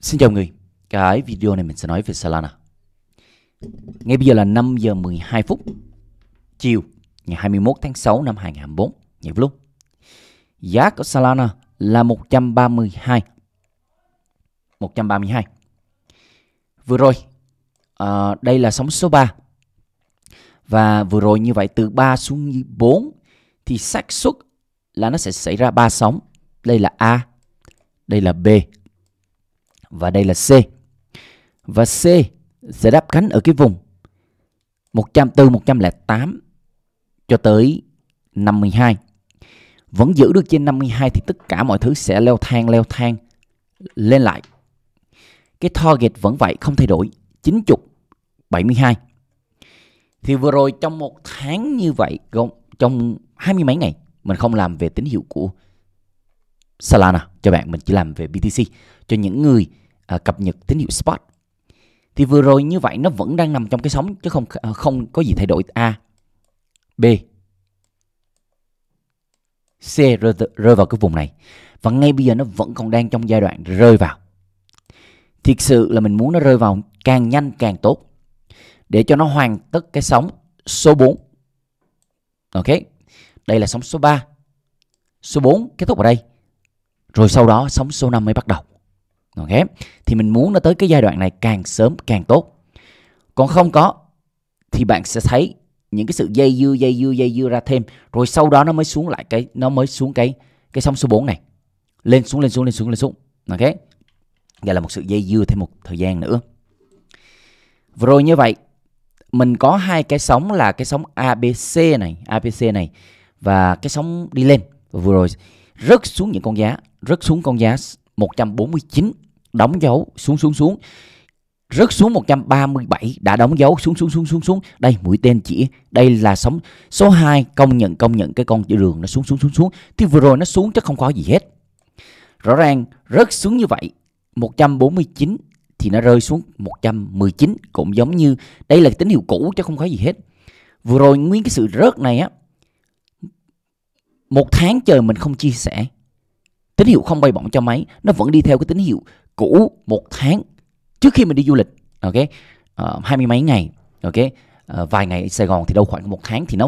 Xin chào mọi người, cái video này mình sẽ nói về Solana. Ngay bây giờ là 5 giờ 12 phút chiều ngày 21 tháng 6 năm 2024, nhịp luôn. Giá của Solana là 132. Vừa rồi, đây là sóng số 3. Và vừa rồi như vậy từ 3 xuống 4 thì xác suất là nó sẽ xảy ra 3 sóng. Đây là A, đây là B và đây là C. Và C sẽ đáp cánh ở cái vùng 108 cho tới 52. Vẫn giữ được trên 52 thì tất cả mọi thứ sẽ leo thang lên lại. Cái target vẫn vậy, không thay đổi, 90 72. Thì vừa rồi trong một tháng như vậy, trong 20 mấy ngày mình không làm về tín hiệu của Solana cho bạn, mình chỉ làm về BTC cho những người cập nhật tín hiệu spot. Thì vừa rồi như vậy nó vẫn đang nằm trong cái sóng chứ không có gì thay đổi. A, B, C rơi vào cái vùng này và ngay bây giờ nó vẫn còn đang trong giai đoạn rơi vào. Thiệt sự là mình muốn nó rơi vào càng nhanh càng tốt để cho nó hoàn tất cái sóng số 4. Ok, đây là sóng số 3, số 4 kết thúc ở đây. Rồi sau đó sóng số 5 mới bắt đầu. Ok, thì mình muốn nó tới cái giai đoạn này càng sớm càng tốt. Còn không có thì bạn sẽ thấy những cái sự dây dưa ra thêm. Rồi sau đó nó mới xuống lại cái, nó mới xuống cái sóng số 4 này. Lên xuống. Ok, đây là một sự dây dưa thêm một thời gian nữa. Vừa rồi như vậy mình có hai cái sóng là cái sóng ABC này và cái sóng đi lên. Và vừa rồi rớt xuống con giá 149, đóng dấu xuống, rớt xuống 137, đã đóng dấu xuống. Đây mũi tên chỉ, đây là sóng số 2, công nhận cái con đường nó xuống. Thì vừa rồi nó xuống chứ không có gì hết. Rõ ràng rớt xuống như vậy 149 thì nó rơi xuống 119, cũng giống như đây là tín hiệu cũ chứ không có gì hết. Vừa rồi nguyên cái sự rớt này á, một tháng trời mình không chia sẻ tín hiệu, không bay bổng cho máy, nó vẫn đi theo cái tín hiệu cũ một tháng trước khi mình đi du lịch. Ok, 20 mấy ngày, ok, vài ngày ở Sài Gòn thì đâu khoảng một tháng thì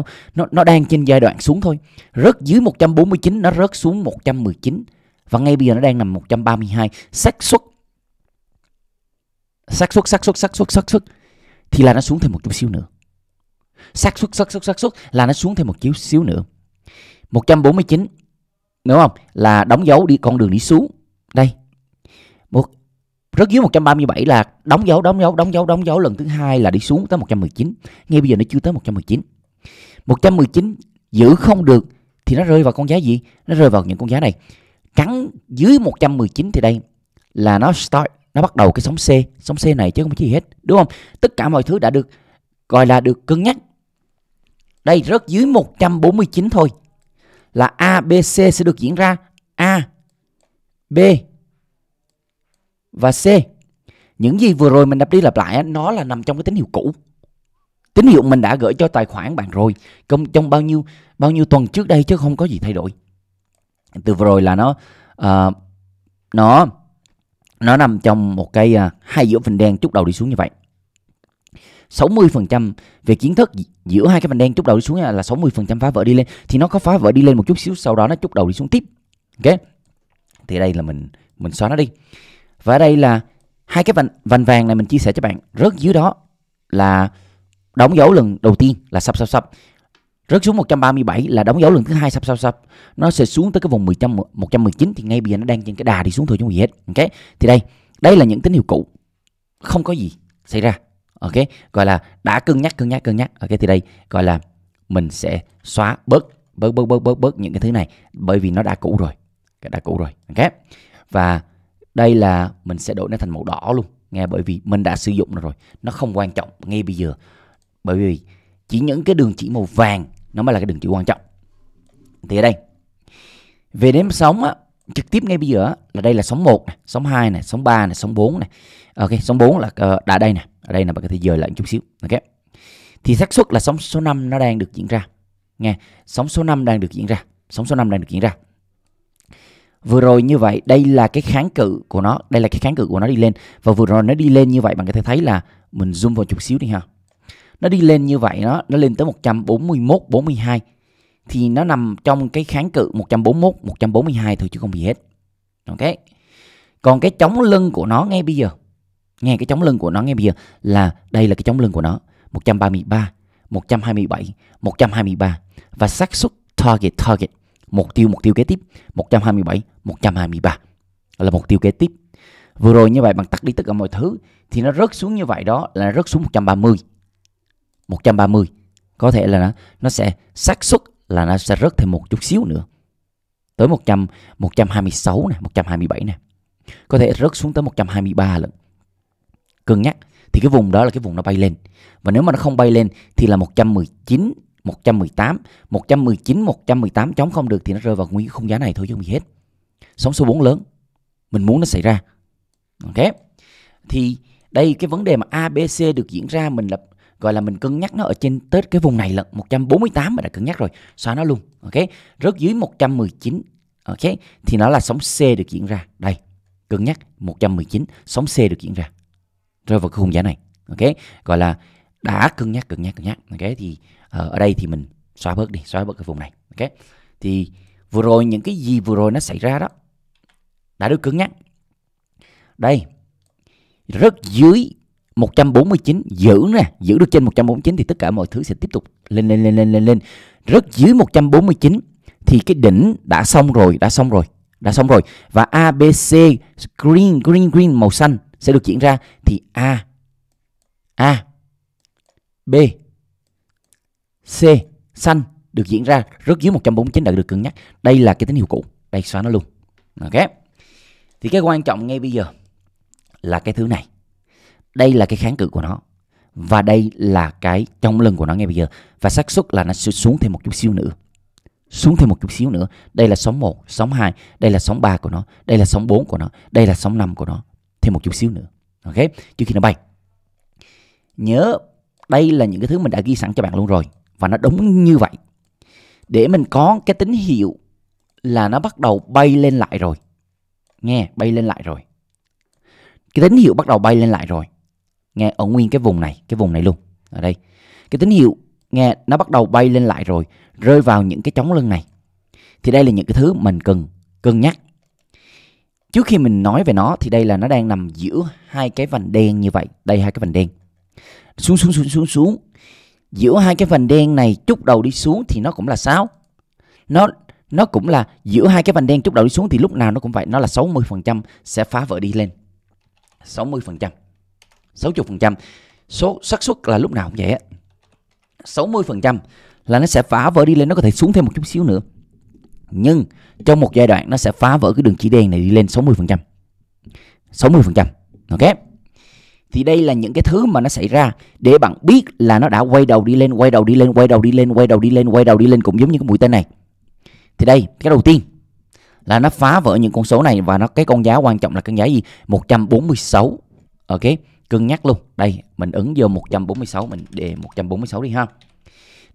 nó đang trên giai đoạn xuống thôi. Rớt dưới 149, nó rớt xuống 119 và ngay bây giờ nó đang nằm 132. Xác suất thì là nó xuống thêm một chút xíu nữa. Xác suất là nó xuống thêm một chút xíu nữa. 149 đúng không? Là đóng dấu đi, con đường đi xuống. Đây. Rớt dưới 137 là đóng dấu lần thứ hai là đi xuống tới 119. Ngay bây giờ nó chưa tới 119. 119 giữ không được thì nó rơi vào con giá gì? Nó rơi vào những con giá này. Cắn dưới 119 thì đây là nó start, nó bắt đầu cái sóng C, sóng C này chứ không có gì hết, đúng không? Tất cả mọi thứ đã được gọi là được cân nhắc. Đây rớt dưới 149 thôi là A, B, C sẽ được diễn ra. A, B và C. Những gì vừa rồi mình đập đi lặp lại nó là nằm trong cái tín hiệu cũ. Tín hiệu mình đã gửi cho tài khoản bạn rồi, trong bao nhiêu tuần trước đây chứ không có gì thay đổi. Từ vừa rồi là nó nằm trong một cái hai giữa vành đen chút đầu đi xuống như vậy. 60% về kiến thức giữa hai cái vành đen chút đầu đi xuống là 60% phá vỡ đi lên, thì nó có phá vỡ đi lên một chút xíu, sau đó nó chút đầu đi xuống tiếp. Ok, thì đây là mình xóa nó đi. Và đây là hai cái vành vàng này mình chia sẻ cho bạn. Rớt dưới đó là đóng dấu lần đầu tiên là sập. Rớt xuống 137 là đóng dấu lần thứ hai sập. Nó sẽ xuống tới cái vùng 119 thì ngay bây giờ nó đang trên cái đà đi xuống thôi chứ không gì hết. Ok, thì đây là những tín hiệu cũ, không có gì xảy ra. Ok, gọi là đã cân nhắc. Ok, thì đây gọi là mình sẽ xóa bớt những cái thứ này bởi vì nó đã cũ rồi. Ok, và đây là mình sẽ đổi nó thành màu đỏ luôn nghe, bởi vì mình đã sử dụng nó rồi, nó không quan trọng ngay bây giờ, bởi vì chỉ những cái đường chỉ màu vàng nó mới là cái đường chỉ quan trọng. Thì ở đây về đếm sóng á, trực tiếp ngay bây giờ á, là đây là sóng 1 này, sóng 2 này, sóng 3 này, sóng 4 này. Ok, sóng 4 là đã đây nè, ở đây là bạn có thể dời lại một chút xíu. Ok, thì xác suất là sóng số 5 nó đang được diễn ra nghe, sóng số 5 đang được diễn ra. vừa rồi như vậy, đây là cái kháng cự của nó, đây là cái kháng cự của nó đi lên. Và vừa rồi nó đi lên như vậy, bạn có thể thấy là mình zoom vào chút xíu đi ha. Nó đi lên như vậy, nó lên tới 141, 42 thì nó nằm trong cái kháng cự 141, 142 thôi chứ không gì hết. Ok. Còn cái chống lưng của nó ngay bây giờ, nghe cái chống lưng của nó ngay bây giờ là đây là cái chống lưng của nó 133, 127, 123 và xác suất target mục tiêu kế tiếp 127, 123 là mục tiêu kế tiếp. Vừa rồi như vậy bạn tắt đi tất cả mọi thứ thì nó rớt xuống như vậy, đó là rớt xuống 130. 130 có thể là nó sẽ xác suất là nó sẽ rớt thêm một chút xíu nữa tới 126 này, 127 này. Có thể rớt xuống tới 123 lận. Cân nhắc thì cái vùng đó là cái vùng nó bay lên. Và nếu mà nó không bay lên thì là 119, 118, 119, 118 chống không được thì nó rơi vào nguyên khung giá này thôi chứ không gì hết. Sóng số 4 lớn. Mình muốn nó xảy ra. Ok. Thì đây cái vấn đề mà ABC được diễn ra, mình gọi là mình cân nhắc nó ở trên tết cái vùng này là 148 mà đã cân nhắc rồi, xóa nó luôn. Ok. Rớt dưới 119. Ok. Thì nó là sóng C được diễn ra. Đây. Cân nhắc 119, sóng C được diễn ra, rơi vào cái khung giá này. Ok, gọi là đã cân nhắc. Ok, thì ở đây thì mình xóa bớt đi, xóa bớt cái vùng này. Ok, thì vừa rồi những cái gì vừa rồi nó xảy ra đó đã được cân nhắc. Đây, rất dưới 149 giữ nè, giữ được trên 149 thì tất cả mọi thứ sẽ tiếp tục lên. Rất dưới 149 thì cái đỉnh đã xong rồi. Và ABC green màu xanh sẽ được diễn ra thì A B C xanh được diễn ra, rất dưới 149 đã được cân nhắc. Đây là cái tín hiệu cũ, đây xóa nó luôn. Ok. Thì cái quan trọng ngay bây giờ là cái thứ này. Đây là cái kháng cự của nó và đây là cái chống lưng của nó ngay bây giờ, và xác suất là nó xuống thêm một chút xíu nữa. Đây là sóng 1, sóng 2, đây là sóng 3 của nó, đây là sóng 4 của nó, đây là sóng 5 của nó, thêm một chút xíu nữa. Ok, trước khi nó bay. Nhớ, đây là những cái thứ mình đã ghi sẵn cho bạn luôn rồi và nó đúng như vậy. Để mình có cái tín hiệu là nó bắt đầu bay lên lại rồi. Nghe, bay lên lại rồi. Cái tín hiệu bắt đầu bay lên lại rồi. Nghe, ở nguyên cái vùng này luôn, ở đây. Cái tín hiệu nghe nó bắt đầu bay lên lại rồi, rơi vào những cái chống lưng này. Thì đây là những cái thứ mình cần cân nhắc. Trước khi mình nói về nó thì đây là nó đang nằm giữa hai cái vành đen như vậy. Đây, hai cái vành đen. Xuống. Giữa hai cái vành đen này chút đầu đi xuống thì nó cũng là 6. Nó cũng là giữa hai cái vành đen chút đầu đi xuống thì lúc nào nó cũng vậy. Nó là 60% sẽ phá vỡ đi lên. 60%. 60%. Số xác suất là lúc nào cũng vậy á. 60% là nó sẽ phá vỡ đi lên, nó có thể xuống thêm một chút xíu nữa. Nhưng trong một giai đoạn nó sẽ phá vỡ cái đường chỉ đen này đi lên 60%. 60%. Ok. Thì đây là những cái thứ mà nó xảy ra để bạn biết là nó đã quay đầu đi lên cũng giống như cái mũi tên này. Thì đây, cái đầu tiên là nó phá vỡ những con số này và nó cái con giá quan trọng là con giá gì? 146. Ok. Cân nhắc luôn. Đây, mình ấn vô 146, mình để 146 đi ha.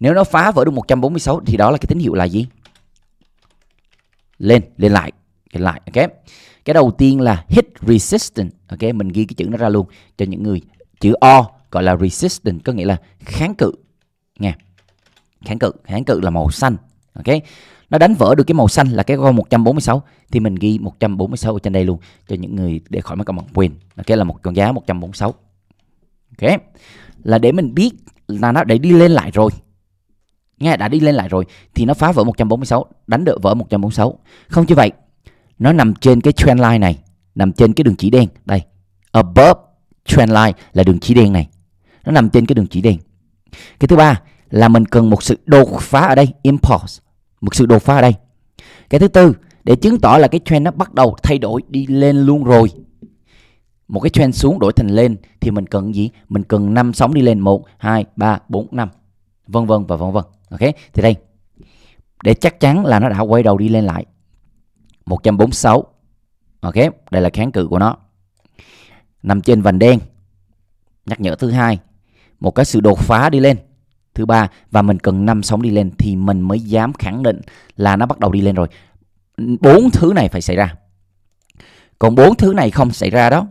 Nếu nó phá vỡ được 146 thì đó là cái tín hiệu là gì? Lên lại. Ok. Cái đầu tiên là hit resistance. Ok, mình ghi cái chữ nó ra luôn cho những người, chữ O gọi là resistance, có nghĩa là kháng cự. Nghe. Kháng cự là màu xanh. Ok. Nó đánh vỡ được cái màu xanh là cái con 146 thì mình ghi 146 ở trên đây luôn cho những người để khỏi mắc các bạn quên. Ok, là một con giá 146. Ok. Là để mình biết là nó để đi lên lại rồi. Nghe, đã đi lên lại rồi thì nó phá vỡ 146, đánh đỡ vỡ 146. Không chỉ vậy, nó nằm trên cái trend line này, nằm trên cái đường chỉ đen đây. Above trend line là đường chỉ đen này. Nó nằm trên cái đường chỉ đen. Cái thứ ba là mình cần một sự đột phá ở đây, impulse, một sự đột phá ở đây. Cái thứ tư để chứng tỏ là cái trend nó bắt đầu thay đổi đi lên luôn rồi. Một cái trend xuống đổi thành lên thì mình cần gì? Mình cần 5 sóng đi lên, 1 2 3 4 5 vân vân. Ok, thì đây để chắc chắn là nó đã quay đầu đi lên lại 146. Ok, đây là kháng cự của nó, nằm trên vành đen. Nhắc nhở thứ hai, một cái sự đột phá đi lên thứ ba, và mình cần 5 sóng đi lên thì mình mới dám khẳng định là nó bắt đầu đi lên rồi. 4 thứ này phải xảy ra. Còn 4 thứ này không xảy ra đó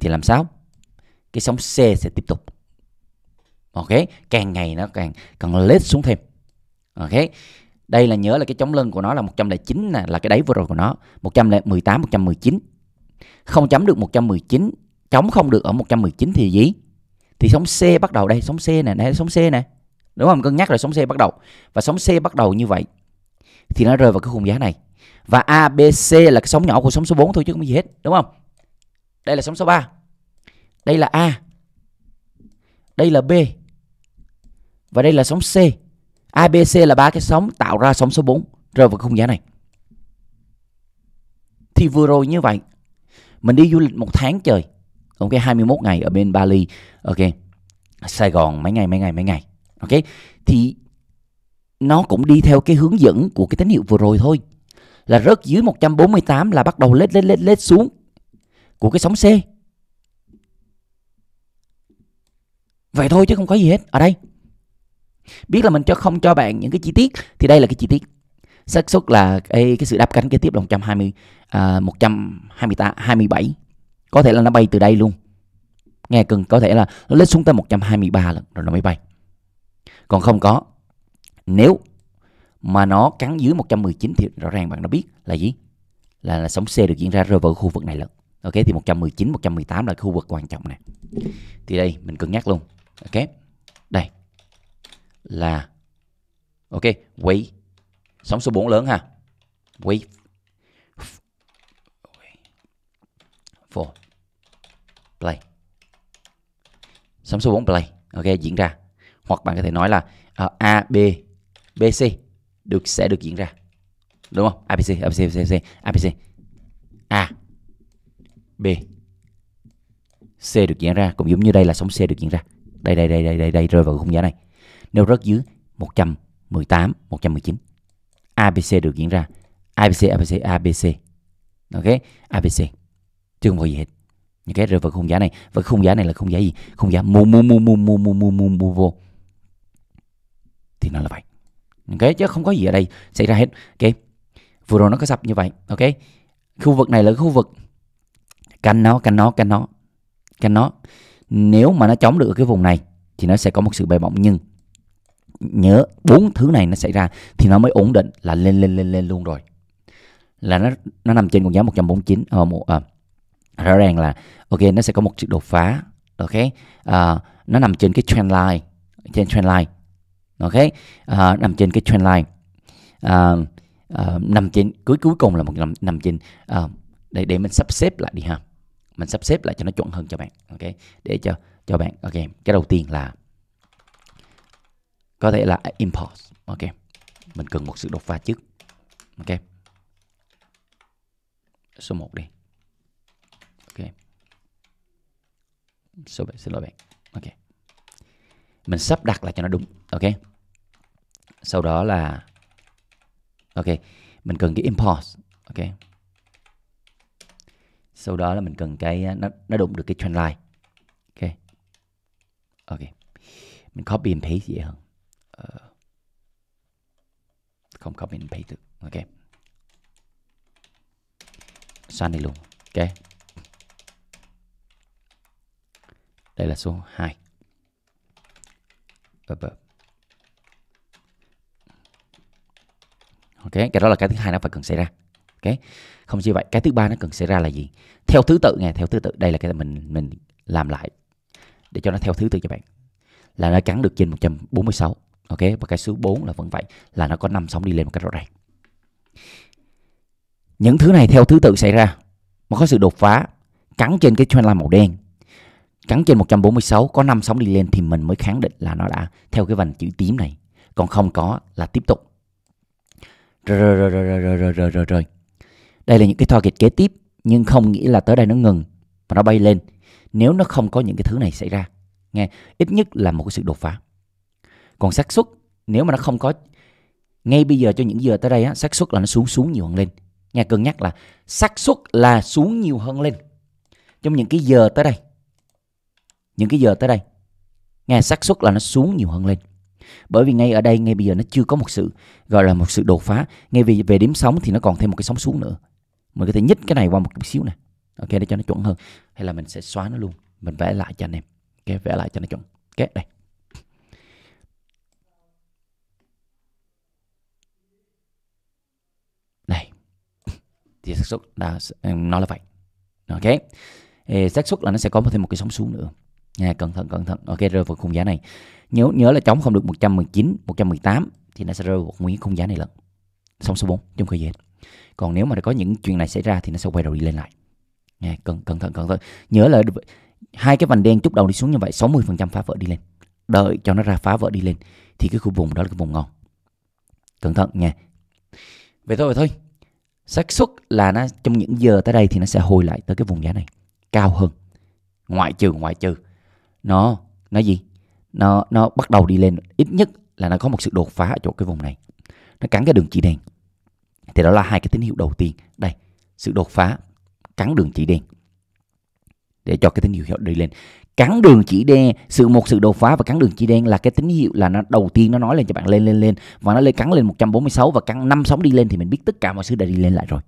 thì làm sao? Cái sóng C sẽ tiếp tục. Ok, càng ngày nó càng lết xuống thêm. Ok, đây là nhớ là cái chống lưng của nó là 109 nè, là cái đáy vừa rồi của nó, 118, 119. Không chấm được 119, chống không được ở 119 thì gì? Thì sóng C bắt đầu đây, sóng C nè, đây sóng C nè. Đúng không? Cân nhắc rồi, sóng C bắt đầu. Và sóng C bắt đầu như vậy thì nó rơi vào cái khung giá này. Và ABC là cái sóng nhỏ của sóng số 4 thôi chứ không có gì hết, đúng không? Đây là sóng số 3. Đây là A. Đây là B. Và đây là sóng C. ABC là ba cái sóng tạo ra sóng số 4 rơi vào khung giá này. Thì vừa rồi như vậy, mình đi du lịch 1 tháng trời. Ok, 21 ngày ở bên Bali. Ok, Sài Gòn mấy ngày. Ok, thì nó cũng đi theo cái hướng dẫn của cái tín hiệu vừa rồi thôi. Là rớt dưới 148 là bắt đầu lết xuống của cái sóng C. Vậy thôi chứ không có gì hết. Ở đây biết là mình không cho bạn những cái chi tiết, thì đây là cái chi tiết. Xác suất là cái sự đáp cánh kế tiếp là 127. Có thể là nó bay từ đây luôn. Nghe cần có thể là nó lết xuống tới 123 lần rồi nó mới bay. Còn không có. Nếu mà nó cắn dưới 119 thì rõ ràng bạn đã biết là gì? Là sóng C được diễn ra rơi vào khu vực này lận. Ok, thì 119, 118 là khu vực quan trọng này. Thì đây mình cân nhắc luôn. Ok, đây là ok, wave. Sóng số 4 lớn ha. Wave 4 play. Sóng số 4 play. Ok, diễn ra. Hoặc bạn có thể nói là A, B, BC sẽ được diễn ra. Đúng không? ABC. A, B, C được diễn ra. Cũng giống như đây là sóng C được diễn ra. Đây rơi vào khung giá này. Nếu rớt dưới 118, 119. ABC được diễn ra. ABC. Ok, ABC. Chứ không có gì hết. Những cái rơi vào khung giá này. Và khung giá này là khung giá gì? Khung giá mua vô. Thì nó là vậy. Ok, chứ không có gì ở đây xảy ra hết. Ok, vừa rồi nó có sập như vậy. Ok, khu vực này là khu vực canh nó. Nếu mà nó chống được ở cái vùng này thì nó sẽ có một sự bay bổng, nhưng nhớ 4 thứ này nó xảy ra thì nó mới ổn định là lên luôn rồi. Là nó nằm trên con giá 149. Rõ ràng là ok, nó sẽ có một sự đột phá. Ok, nó nằm trên cái trendline, ok, nằm trên cái trendline, nằm trên cuối cùng là nằm trên để mình sắp xếp lại đi ha, mình sắp xếp lại cho nó chuẩn hơn cho bạn. Ok, để cho bạn. Ok, cái đầu tiên là có thể là impulse. Ok, mình cần một sự đột phá trước. Ok, số 1 đi. Ok, số 7, xin lỗi bạn. Ok, mình sắp đặt lại cho nó đúng. Ok, sau đó là ok, mình cần cái impulse. Ok, sau đó là mình cần cái nó đụng được cái trendline. Ok, mình copy and paste dễ hơn. Không copy and paste được. Ok, xoan đi luôn. Ok, đây là số 2. Ok, cái đó là cái thứ hai nó phải cần xảy ra. Ok, không chỉ vậy, cái thứ ba nó cần xảy ra là gì? Theo thứ tự nghe, theo thứ tự. Đây là cái mình làm lại để cho nó theo thứ tự cho bạn. Là nó cắn được trên 146. Ok, và cái số 4 là vẫn vậy, là nó có 5 sóng đi lên một cách rõ ràng. Những thứ này theo thứ tự xảy ra. Mà có sự đột phá, cắn trên cái trendline màu đen, cắn trên 146, có 5 sóng đi lên thì mình mới khẳng định là nó đã theo cái vành chữ tím này. Còn không có là tiếp tục rồi. Đây là những cái target kế tiếp, nhưng không nghĩa là tới đây nó ngừng và nó bay lên. Nếu nó không có những cái thứ này xảy ra, nghe, ít nhất là một cái sự đột phá. Còn xác suất nếu mà nó không có ngay bây giờ cho những giờ tới đây á, xác suất là nó xuống nhiều hơn lên. Nghe, cân nhắc là xác suất là xuống nhiều hơn lên trong những cái giờ tới đây. Nghe, xác suất là nó xuống nhiều hơn lên. Bởi vì ngay ở đây, ngay bây giờ nó chưa có một sự gọi là một sự đột phá. Ngay vì về điểm sóng thì nó còn thêm một cái sóng xuống nữa. Mình có thể nhích cái này qua một chút xíu nè. Ok, để cho nó chuẩn hơn. Hay là mình sẽ xóa nó luôn. Mình vẽ lại cho anh em. Ok, vẽ lại cho nó chuẩn. Ok, đây. Này. Thì xác suất đã nói là vậy. Ok. Xác suất là nó sẽ có thêm một cái sóng xuống nữa. Nha, cẩn thận, ok, rơi vào khung giá này. Nhớ là chống không được 119, 118 thì nó sẽ rơi vào nguyên khung giá này lần. Sóng số 4 trong khơi dệt. Còn nếu mà có những chuyện này xảy ra thì nó sẽ quay đầu đi lên lại. Nha, cẩn thận. Nhớ là hai cái vành đen chút đầu đi xuống như vậy, 60% phá vỡ đi lên. Đợi cho nó ra phá vỡ đi lên thì cái khu vùng đó là cái vùng ngon. Cẩn thận nha. Vậy thôi. Xác suất là nó trong những giờ tới đây thì nó sẽ hồi lại tới cái vùng giá này cao hơn. Ngoại trừ nó bắt đầu đi lên, ít nhất là nó có một sự đột phá ở chỗ cái vùng này, nó cắn cái đường chỉ đen, thì đó là hai cái tín hiệu đầu tiên. Đây, sự đột phá cắn đường chỉ đen để cho cái tín hiệu đi lên. Cắn đường chỉ đen, một sự đột phá và cắn đường chỉ đen là cái tín hiệu là nó đầu tiên, nó nói lên cho bạn lên và nó cắn lên 146 và cắn 5 sóng đi lên thì mình biết tất cả mọi thứ đã đi lên lại rồi.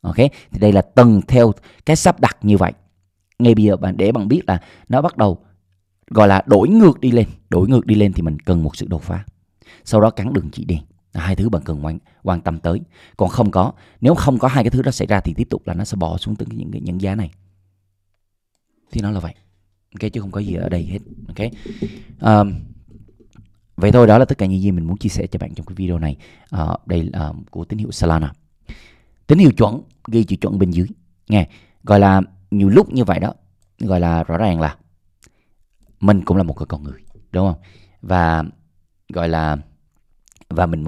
Ok, thì đây là tầng theo cái sắp đặt như vậy. Ngay bây giờ để bạn biết là nó bắt đầu gọi là đổi ngược đi lên thì mình cần một sự đột phá, sau đó cắn đường chỉ đen, là hai thứ bạn cần quan tâm tới. Còn không có, nếu không có hai cái thứ đó xảy ra thì tiếp tục là nó sẽ bò xuống tới những giá này, thì nó là vậy. Ok, chứ không có gì ở đây hết. Ok, vậy thôi, đó là tất cả những gì mình muốn chia sẻ cho bạn trong cái video này. Đây là của tín hiệu Solana, tín hiệu chuẩn, ghi chữ chuẩn bên dưới nghe. Gọi là nhiều lúc như vậy đó, gọi là rõ ràng là mình cũng là một cái con người, đúng không? Và gọi là mình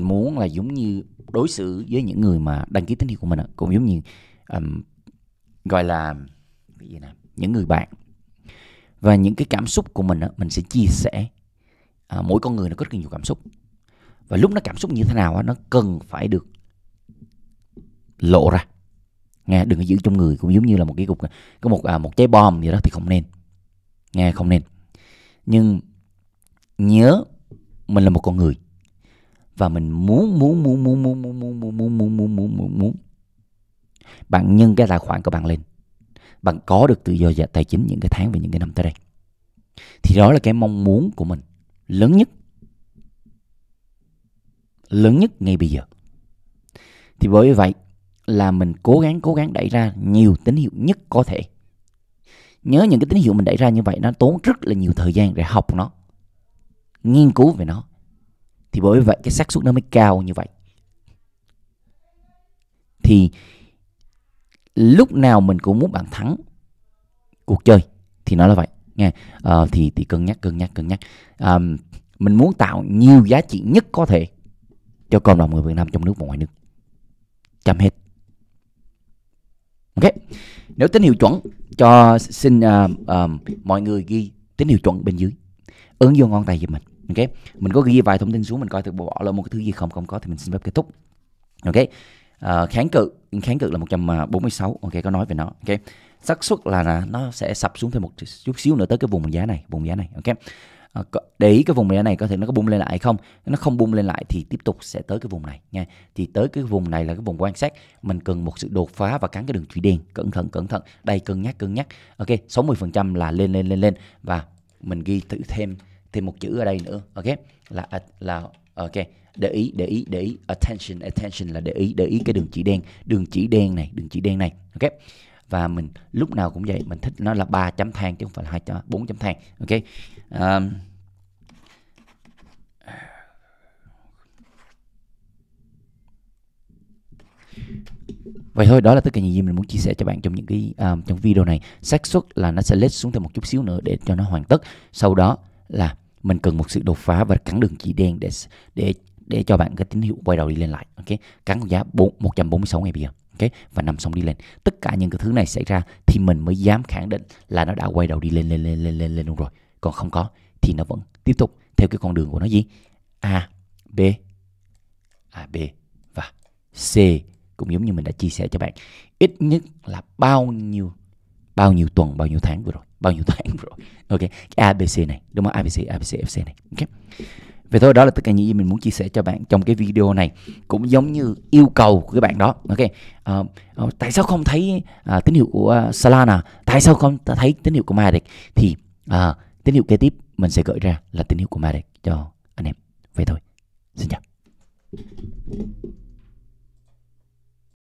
muốn là giống như đối xử với những người mà đăng ký tín hiệu của mình cũng giống như gọi là những người bạn, và những cái cảm xúc của mình mình sẽ chia sẻ. Mỗi con người nó có rất nhiều cảm xúc, và lúc nó cảm xúc như thế nào nó cần phải được lộ ra. Nghe, đừng có giữ trong người, cũng giống như là một cái cục, có một trái bom gì đó thì không nên. Nghe, không nên. Nhưng nhớ mình là một con người và mình muốn bạn nhân cái tài khoản của bạn lên, bạn có được tự do tài chính những cái tháng và những cái năm tới đây. Thì đó là cái mong muốn của mình lớn nhất ngay bây giờ. Thì bởi vậy là mình cố gắng đẩy ra nhiều tín hiệu nhất có thể. Nhớ những cái tín hiệu mình đẩy ra như vậy nó tốn rất là nhiều thời gian để học nó, nghiên cứu về nó. Thì bởi vậy cái xác suất nó mới cao như vậy. Thì lúc nào mình cũng muốn bạn thắng cuộc chơi, thì nó là vậy nghe. Thì cân nhắc. Mình muốn tạo nhiều giá trị nhất có thể cho cộng đồng người Việt Nam trong nước và ngoài nước. Chăm hết. Ok, nếu tín hiệu chuẩn cho xin mọi người ghi tín hiệu chuẩn bên dưới, ấn vô ngón tay giùm mình. Ok, mình có ghi vài thông tin xuống, mình coi thử bỏ lỡ một cái thứ gì không có thì mình xin phép kết thúc. Ok, kháng cự là 146. Ok, có nói về nó. Ok, xác suất là nó sẽ sập xuống thêm một chút xíu nữa tới cái vùng giá này, Ok, để ý cái vùng này có thể nó có bung lên lại hay không. Nó không bung lên lại thì tiếp tục sẽ tới cái vùng này nha. Thì tới cái vùng này là cái vùng quan sát, mình cần một sự đột phá và cắn cái đường chỉ đen. Cẩn thận. Đây, cân nhắc. Ok, 60% là lên và mình ghi thử thêm một chữ ở đây nữa. Ok, là ok, để ý attention là để ý cái đường chỉ đen này, ok. Và mình lúc nào cũng vậy, mình thích nó là 3 chấm than chứ không phải là 4 chấm than. Ok, vậy thôi, đó là tất cả những gì mình muốn chia sẻ cho bạn trong những cái trong video này. Xác suất là nó sẽ lết xuống thêm một chút xíu nữa để cho nó hoàn tất, sau đó là mình cần một sự đột phá và cắn đường chỉ đen để cho bạn cái tín hiệu quay đầu đi lên lại. Ok, cắn giá 146 ngày bây giờ. Okay. Và nằm xong đi lên. Tất cả những cái thứ này xảy ra thì mình mới dám khẳng định là nó đã quay đầu đi lên luôn rồi. Còn không có thì nó vẫn tiếp tục theo cái con đường của nó gì? A, B và C, cũng giống như mình đã chia sẻ cho bạn. Ít nhất là bao nhiêu bao nhiêu tuần, bao nhiêu tháng vừa rồi, ok, cái ABC này, đúng không? ABC, FC này, ok. Vậy thôi, đó là tất cả những gì mình muốn chia sẻ cho bạn trong cái video này. Cũng giống như yêu cầu của các bạn đó, ok. Tại sao không thấy tín hiệu của Solana? Tại sao không thấy tín hiệu của Matic? Thì tín hiệu kế tiếp mình sẽ gửi ra là tín hiệu của Matic cho anh em. Vậy thôi.